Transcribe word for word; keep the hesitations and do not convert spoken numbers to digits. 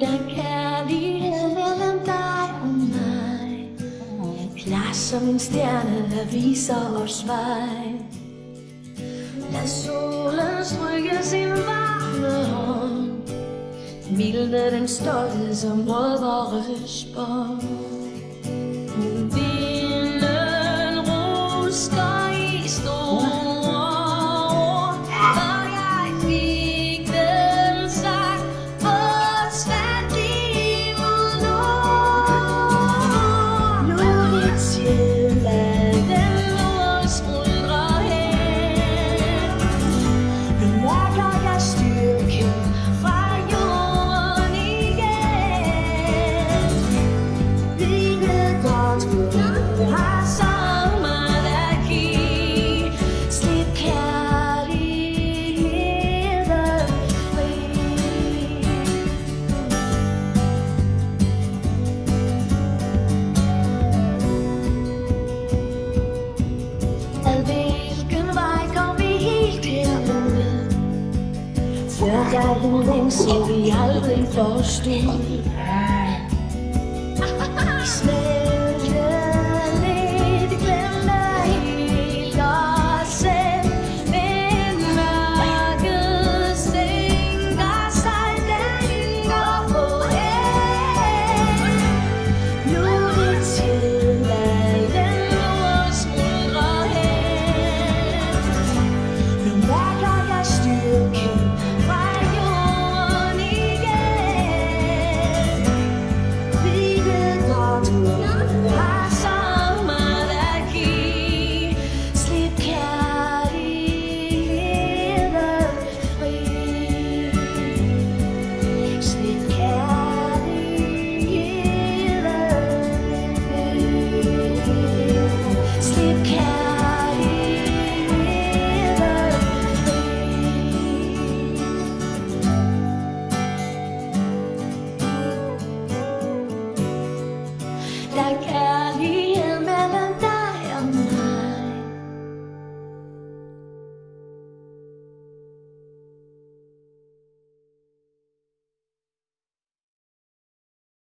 der kærlighed dig og mig, klar som en stjerne, der viser os vej. Lad solen strykke sin varme hånd, milde den stolthed, som rød vores bånd. Vinden rusker i store ord, og jeg fik den sang forsvandt i mod nord. Nu er det til, at den lurer smuldrer hen. Nu mærker jeg styrken fra jorden igen. Livet godt gået har så meget at give. Slip kærligheden fri. Ad hvilken vej kom vi helt derud? Før jeg den ring, så vi aldrig forstod. We're